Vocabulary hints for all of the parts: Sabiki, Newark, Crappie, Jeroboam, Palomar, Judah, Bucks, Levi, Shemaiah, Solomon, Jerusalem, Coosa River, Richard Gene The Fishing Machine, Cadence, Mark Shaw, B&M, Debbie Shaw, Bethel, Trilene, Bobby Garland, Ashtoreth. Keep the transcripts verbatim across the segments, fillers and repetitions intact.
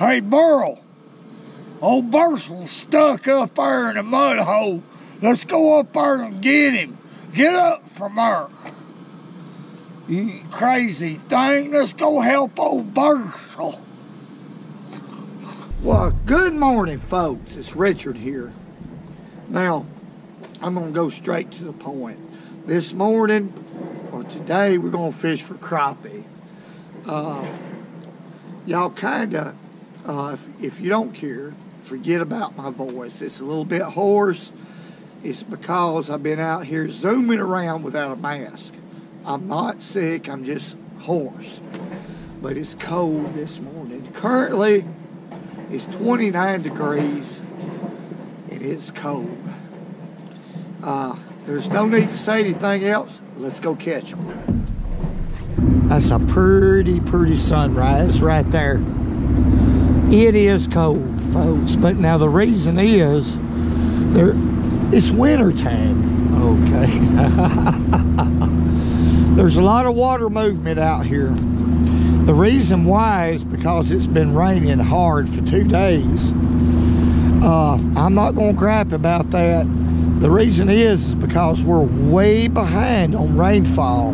Hey, Burl, old Burl's stuck up there in the mud hole. Let's go up there and get him. Get up from there. You crazy thing. Let's go help old Burl. Well, good morning, folks. It's Richard here. Now, I'm going to go straight to the point. This morning, or today, we're going to fish for crappie. Uh, Y'all kind of, uh, if, if you don't care, forget about my voice. It's a little bit hoarse. It's because I've been out here zooming around without a mask. I'm not sick. I'm just hoarse. But it's cold this morning. Currently, it's twenty-nine degrees, and it's cold. Uh, there's no need to say anything else. Let's go catch them. That's a pretty, pretty sunrise right there. It is cold, folks. But now the reason is, there it's winter time. Okay. There's a lot of water movement out here. The reason why is because it's been raining hard for two days. Uh, I'm not going to gripe about that. The reason is, is because we're way behind on rainfall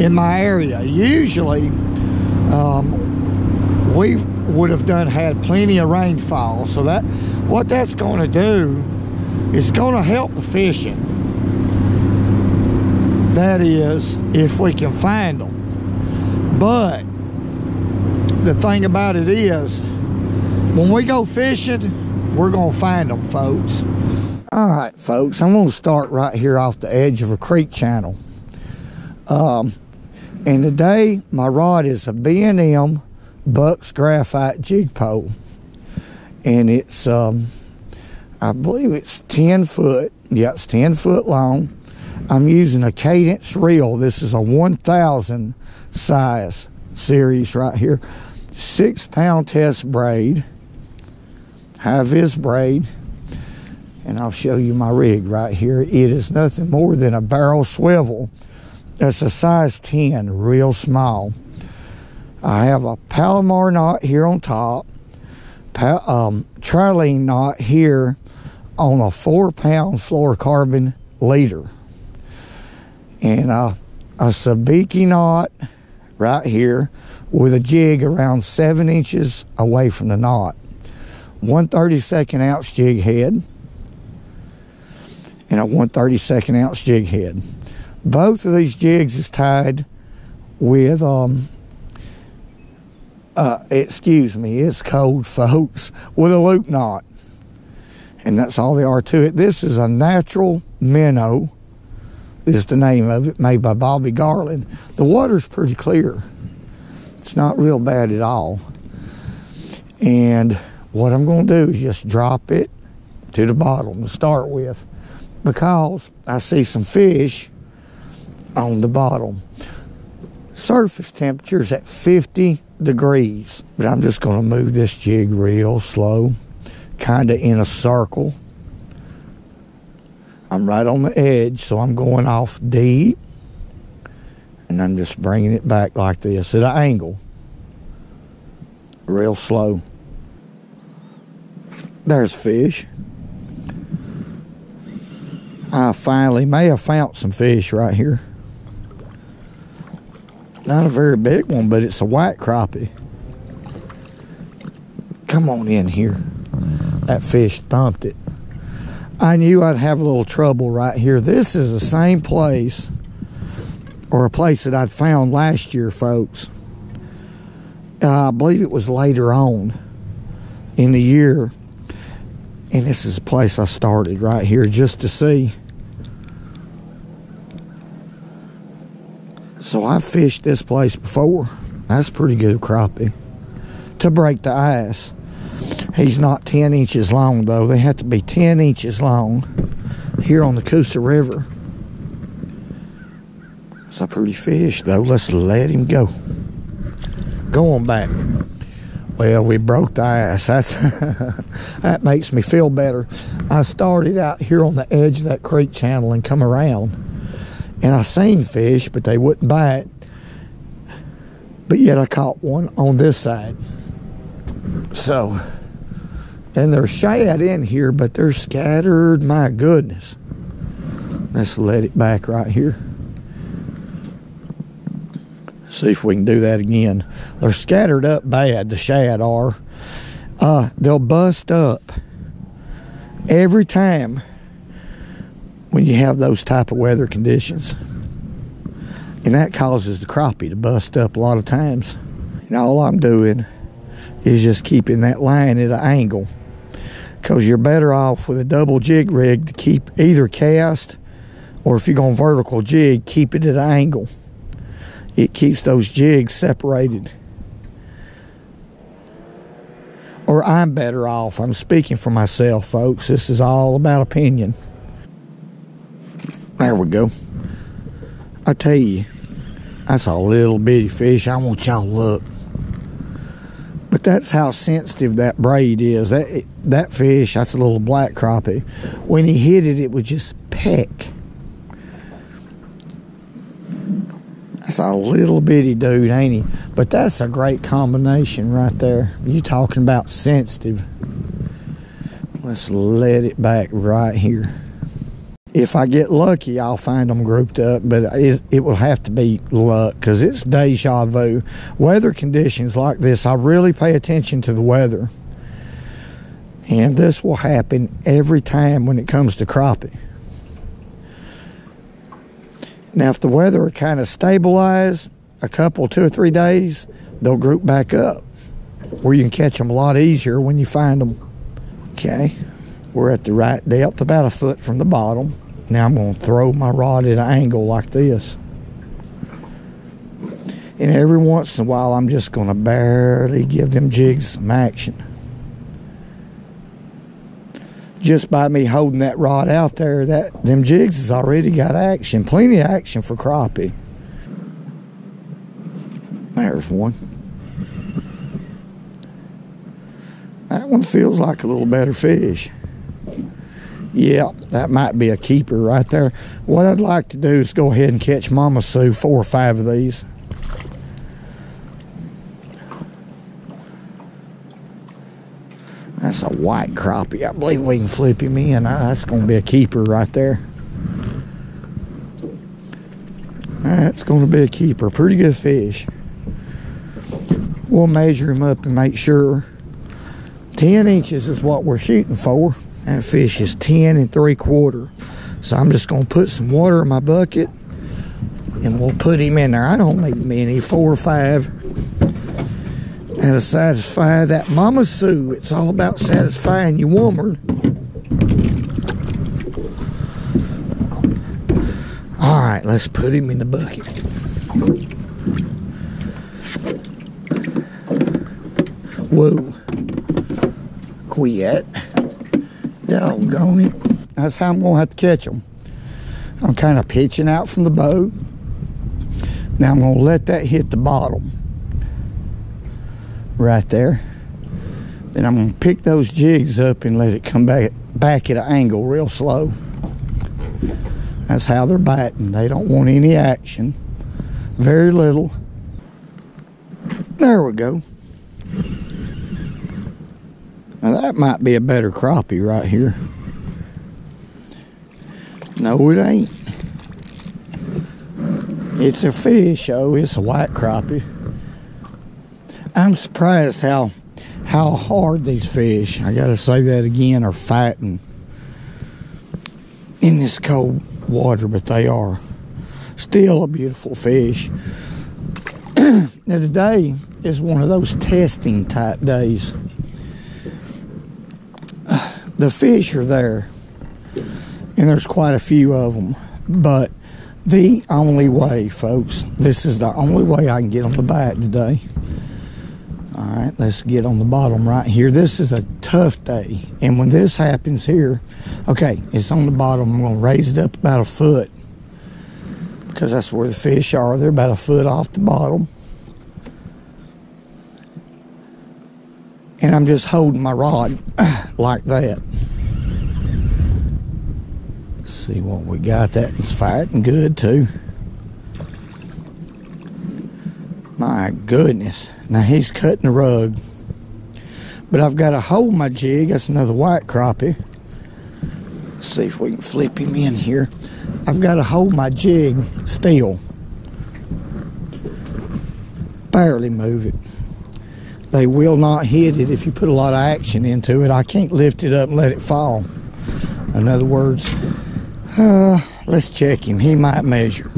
in my area. Usually, um, we would have done had plenty of rainfall. So that what that's going to do is going to help the fishing. That is, if we can find them. But the thing about it is, when we go fishing, we're going to find them, folks. All right, folks, I'm going to start right here off the edge of a creek channel. Um, and today, my rod is a B and M Bucks graphite jig pole. And it's, um, I believe it's ten foot. Yeah, it's ten foot long. I'm using a Cadence reel. This is a one thousand size series right here. Six pound test braid, high vis braid, and I'll show you my rig right here. It is nothing more than a barrel swivel. That's a size ten, real small. I have a Palomar knot here on top, pa um, Trilene knot here on a four pound fluorocarbon leader, and uh, a Sabiki knot right here with a jig around seven inches away from the knot. one thirty-second ounce jig head and a one thirty-second ounce jig head. Both of these jigs is tied with, um, uh, excuse me, it's cold, folks, with a loop knot. And that's all they are to it. This is a natural minnow, is the name of it, made by Bobby Garland. The water's pretty clear. It's not real bad at all. And what I'm going to do is just drop it to the bottom to start with, because I see some fish on the bottom. Surface temperature is at fifty degrees, but I'm just going to move this jig real slow, kind of in a circle. I'm right on the edge, so I'm going off deep, and I'm just bringing it back like this at an angle, real slow. There's fish. I finally may have found some fish right here. Not a very big one, but it's a white crappie. Come on in here. That fish thumped it. I knew I'd have a little trouble right here. This is the same place, or a place that I'd found last year, folks. Uh, I believe it was later on in the year. And this is the place I started right here just to see. So I fished this place before. That's pretty good crappie to break the ice. He's not ten inches long, though. They have to be ten inches long here on the Coosa River. It's a pretty fish, though. Let's let him go. Go on back. Well, we broke the ice. That's that makes me feel better. I started out here on the edge of that creek channel and come around, and I seen fish, but they wouldn't bite. But yet I caught one on this side. So, and there's shad in here, but they're scattered. My goodness. Let's let it back right here. See if we can do that again. They're scattered up bad, the shad are. Uh, they'll bust up every time when you have those type of weather conditions. And that causes the crappie to bust up a lot of times. And all I'm doing is just keeping that line at an angle, because you're better off with a double jig rig to keep either cast, or if you're going vertical jig, keep it at an angle. It keeps those jigs separated. Or I'm better off. I'm speaking for myself, folks. This is all about opinion. There we go. I tell you, that's a little bitty fish. I want y'all to look. But that's how sensitive that braid is. That that fish, that's a little black crappie. When he hit it, it would just peck. That's a little bitty dude, ain't he? But that's a great combination right there. You talking about sensitive. Let's let it back right here. If I get lucky, I'll find them grouped up, but it, it will have to be luck, because it's deja vu. Weather conditions like this, I really pay attention to the weather. And this will happen every time when it comes to crappie. Now, if the weather are kind of stabilized a couple, two or three days, they'll group back up, where you can catch them a lot easier when you find them. Okay. We're at the right depth, about a foot from the bottom. Now I'm going to throw my rod at an angle like this. And every once in a while, I'm just going to barely give them jigs some action. Just by me holding that rod out there, that them jigs has already got action. Plenty of action for crappie. There's one. That one feels like a little better fish. Yeah, that might be a keeper right there. What I'd like to do is go ahead and catch Mama Sue four or five of these. That's a white crappie. I believe we can flip him in. That's going to be a keeper right there. That's going to be a keeper. Pretty good fish. We'll measure him up and make sure. ten inches is what we're shooting for. That fish is ten and three quarter. So I'm just gonna put some water in my bucket and we'll put him in there. I don't need many, four or five. That'll satisfy that Mama Sue. It's all about satisfying your woman. All right, let's put him in the bucket. Whoa, where you at? Doggone it. That's how I'm going to have to catch them. I'm kind of pitching out from the boat. Now I'm going to let that hit the bottom. Right there. Then I'm going to pick those jigs up and let it come back, back at an angle real slow. That's how they're biting. They don't want any action. Very little. There we go. Now that might be a better crappie right here. No, it ain't. It's a fish, oh, it's a white crappie. I'm surprised how how hard these fish, I gotta say that again, are fighting in this cold water, but they are. Still a beautiful fish. Now today is one of those testing type days. The fish are there, and there's quite a few of them, but the only way, folks, this is the only way I can get on the bite today. All right, let's get on the bottom right here. This is a tough day, and when this happens here, okay, it's on the bottom. I'm gonna raise it up about a foot, because that's where the fish are. They're about a foot off the bottom. And I'm just holding my rod like that. Let's see what we got. That is fighting good too. My goodness. Now he's cutting the rug. But I've got to hold my jig. That's another white crappie. Let's see if we can flip him in here. I've got to hold my jig still. Barely move it. They will not hit it if you put a lot of action into it. I can't lift it up and let it fall. In other words, uh, let's check him. He might measure.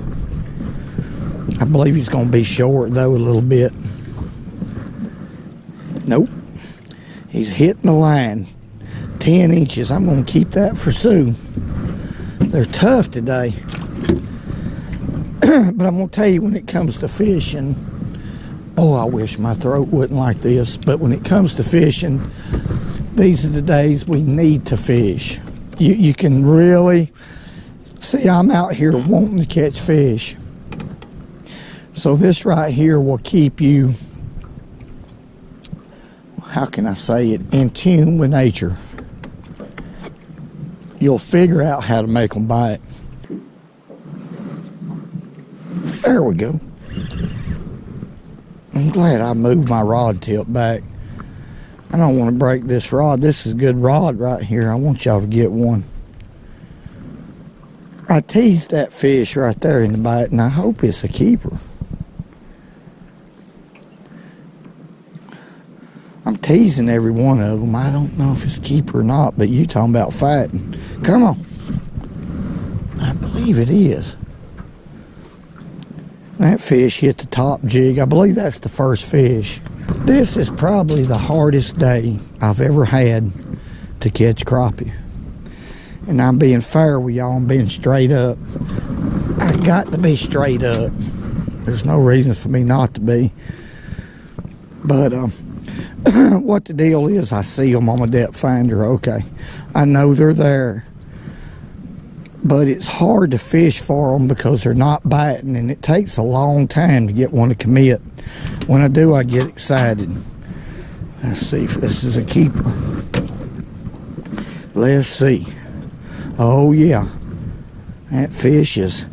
I believe he's going to be short, though, a little bit. Nope. He's hitting the line. ten inches. I'm going to keep that for soon. They're tough today. But I'm going to tell you, when it comes to fishing, oh, I wish my throat wasn't like this. But when it comes to fishing, these are the days we need to fish. You, you can really see I'm out here wanting to catch fish. So this right here will keep you, how can I say it, in tune with nature. You'll figure out how to make them bite. There we go. I'm glad I moved my rod tip back. I don't want to break this rod. This is a good rod right here. I want y'all to get one. I teased that fish right there in the bite, and I hope it's a keeper. I'm teasing every one of them. I don't know if it's a keeper or not, but you talking about fighting. Come on. I believe it is. That fish hit the top jig. I believe that's the first fish. This is probably the hardest day I've ever had to catch crappie. And I'm being fair with y'all. I'm being straight up. I got to be straight up. There's no reason for me not to be. But um, what the deal is, I see them on my depth finder. Okay, I know they're there. But it's hard to fish for them because they're not biting, and it takes a long time to get one to commit. When I do, I get excited. Let's see if this is a keeper. Let's see. Oh, yeah. That fish is,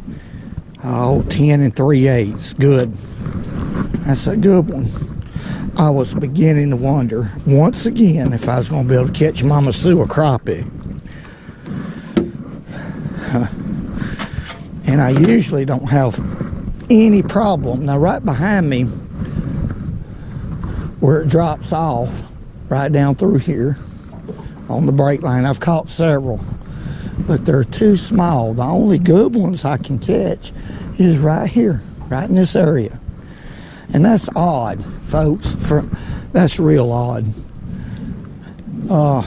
oh, ten and three eighths. Good. That's a good one. I was beginning to wonder, once again, if I was going to be able to catch Mama Sue a crappie. And I usually don't have any problem. Now, right behind me, where it drops off, right down through here, on the brake line, I've caught several. But they're too small. The only good ones I can catch is right here, right in this area. And that's odd, folks. For, that's real odd. Uh,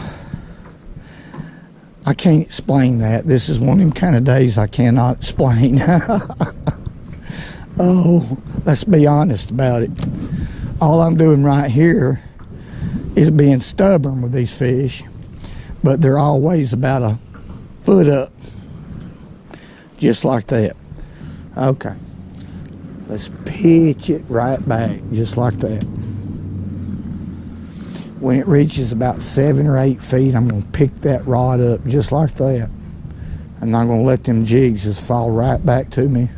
I can't explain that. This is one of them kind of days I cannot explain. Oh, let's be honest about it. All I'm doing right here is being stubborn with these fish, but they're always about a foot up, just like that. Okay, let's pitch it right back, just like that. When it reaches about seven or eight feet, I'm going to pick that rod up just like that. I'm not going to let them jigs just fall right back to me.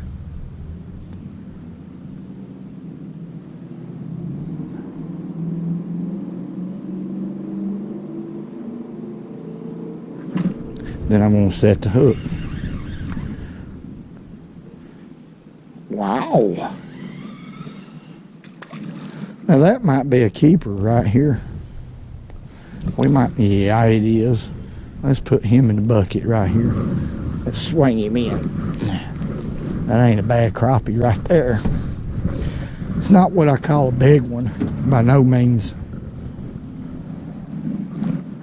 Then I'm going to set the hook. Wow. Now that might be a keeper right here. We might, yeah, it is. Let's put him in the bucket right here. Let's swing him in. That ain't a bad crappie right there. It's not what I call a big one, by no means.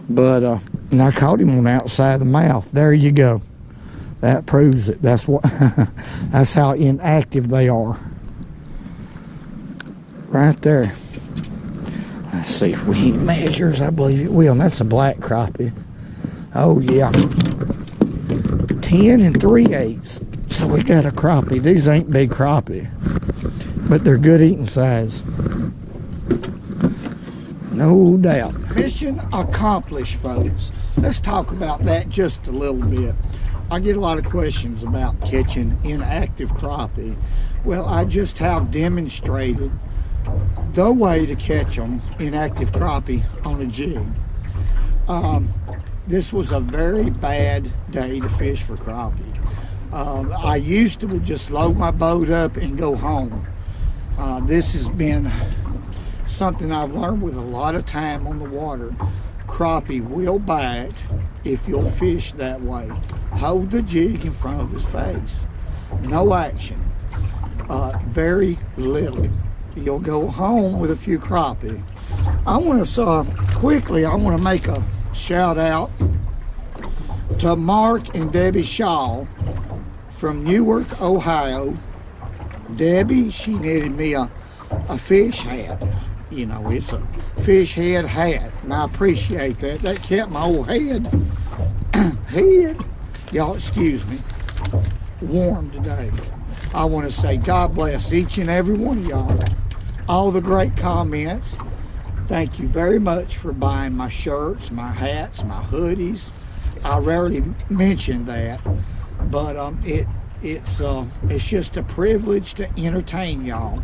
But, uh, and I caught him on the outside of the mouth. There you go. That proves it. That's what, that's how inactive they are. Right there. Let's see if we hit measures. I believe it will. And that's a black crappie. Oh, yeah. ten and three eighths. So we got a crappie. These ain't big crappie, but they're good eating size. No doubt. Mission accomplished, folks. Let's talk about that just a little bit. I get a lot of questions about catching inactive crappie. Well, I just have demonstrated the way to catch them in active crappie on a jig. Um, this was a very bad day to fish for crappie. Um, I used to would just load my boat up and go home. Uh, this has been something I've learned with a lot of time on the water. Crappie will bite if you'll fish that way. Hold the jig in front of his face. No action. Uh, very little. You'll go home with a few crappie. I want to uh, quickly, I want to make a shout out to Mark and Debbie Shaw from Newark, Ohio. Debbie, she knitted me a, a fish hat. You know, it's a fish head hat, and I appreciate that. That kept my old head, head, y'all excuse me, warm today. I want to say God bless each and every one of y'all. All the great comments. Thank you very much for buying my shirts, my hats, my hoodies. I rarely mention that, but um, it it's uh, it's just a privilege to entertain y'all.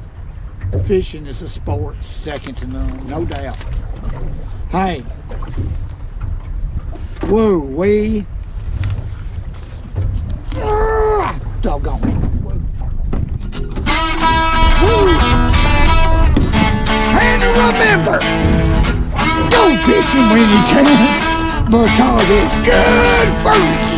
Fishing is a sport second to none, no doubt. Hey, woo wee, ah, doggone it. And remember, go fishing when you can, because it's good for you.